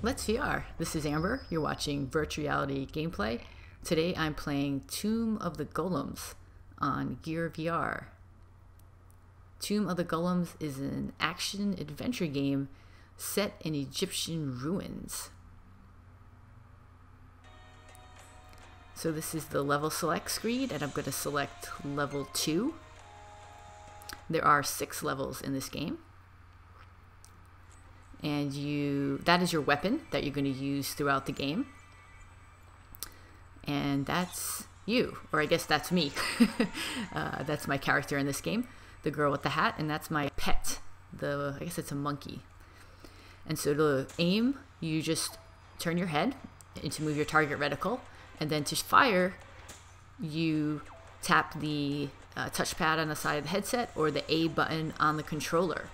Let's VR. This is Amber. You're watching Virtual Reality Gameplay. Today I'm playing Tomb of the Golems on Gear VR. Tomb of the Golems is an action-adventure game set in Egyptian ruins. So this is the level select screen, and I'm going to select level 2. There are 6 levels in this game. And that is your weapon that you're going to use throughout the game. And that's you, or I guess that's me. That's my character in this game, the girl with the hat, and that's my pet. I guess it's a monkey. And so to aim, you just turn your head and to move your target reticle, and then to fire, you tap the touchpad on the side of the headset or the A button on the controller.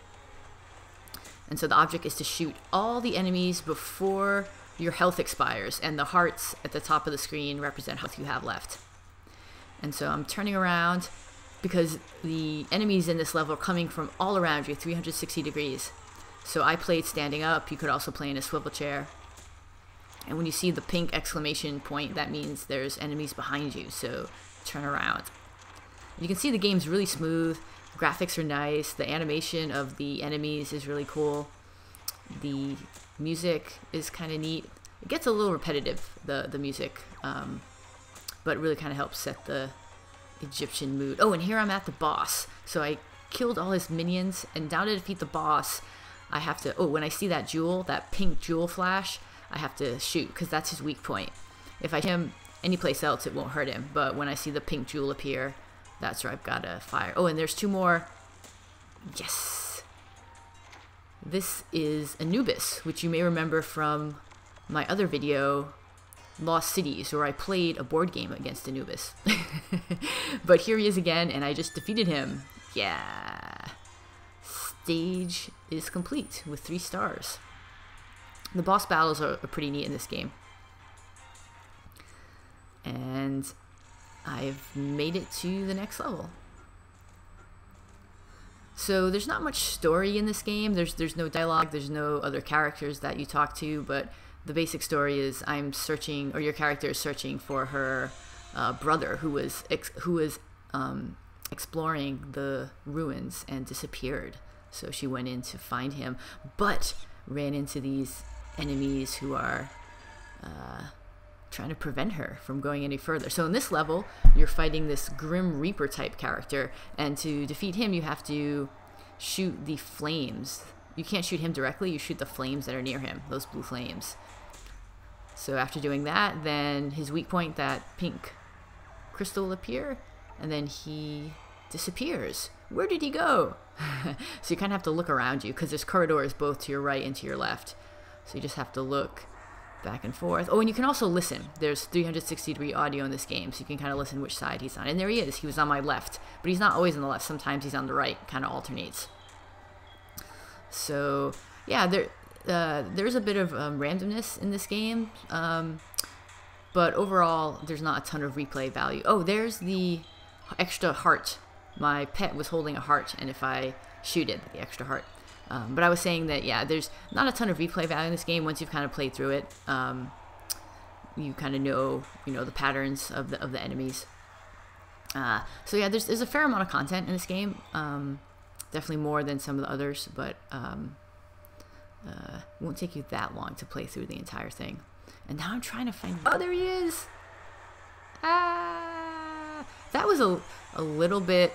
And so the object is to shoot all the enemies before your health expires, and the hearts at the top of the screen represent health you have left. And so I'm turning around because the enemies in this level are coming from all around you, 360 degrees. So I played standing up. You could also play in a swivel chair. And when you see the pink exclamation point, that means there's enemies behind you, so turn around. You can see the game's really smooth. Graphics are nice. The animation of the enemies is really cool. The music is kind of neat. It gets a little repetitive, the music, but really kind of helps set the Egyptian mood. Oh, and here I'm at the boss. So I killed all his minions, and now to defeat the boss, I have to... Oh, when I see that jewel, that pink jewel flash, I have to shoot, because that's his weak point. If I hit him anyplace else, it won't hurt him, but when I see the pink jewel appear, that's where I've got to fire. Oh, and there's 2 more. Yes. This is Anubis, which you may remember from my other video, Lost Cities, where I played a board game against Anubis. But here he is again, and I just defeated him. Yeah. Stage is complete with 3 stars. The boss battles are pretty neat in this game. And I've made it to the next level. So there's not much story in this game. There's no dialogue, there's no other characters that you talk to, but the basic story is I'm searching, or your character is searching for her brother who was exploring the ruins and disappeared. So she went in to find him, but ran into these enemies who are trying to prevent her from going any further. So in this level, you're fighting this Grim Reaper type character, and to defeat him, you have to shoot the flames. You can't shoot him directly, you shoot the flames that are near him, those blue flames. So after doing that, then his weak point, that pink crystal, will appear, and then he disappears. Where did he go? So you kind of have to look around you, because there's corridors both to your right and to your left. So you just have to look back and forth. Oh, and you can also listen. There's 360-degree audio in this game, so you can kind of listen which side he's on. And there he is. He was on my left, but he's not always on the left. Sometimes he's on the right. Kind of alternates. So, yeah, there's a bit of randomness in this game, but overall, there's not a ton of replay value. Oh, there's the extra heart. My pet was holding a heart, and if I shoot it, the extra heart. But I was saying that, yeah, there's not a ton of replay value in this game. Once you've kind of played through it, you kind of know, the patterns of the enemies. So yeah, there's a fair amount of content in this game. Definitely more than some of the others, but it won't take you that long to play through the entire thing. And now I'm trying to find... Oh, there he is! Ah! That was a little bit...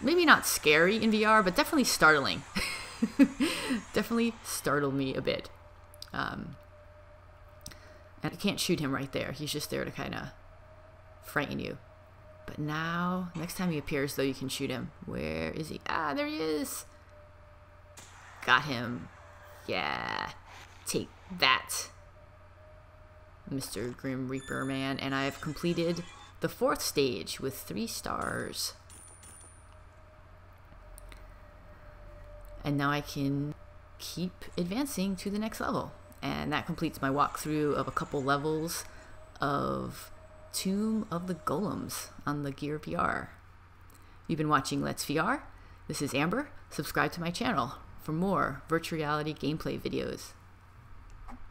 maybe not scary in VR, but definitely startling. Definitely startled me a bit. And I can't shoot him right there. He's just there to kind of frighten you. But now, next time he appears, though, you can shoot him. Where is he? Ah, there he is. Got him. Yeah. Take that, Mr. Grim Reaper Man. And I have completed the 4th stage with 3 stars. And now I can keep advancing to the next level. And that completes my walkthrough of a couple levels of Tomb of the Golems on the Gear VR. You've been watching Let's VR. This is Amber. Subscribe to my channel for more virtual reality gameplay videos.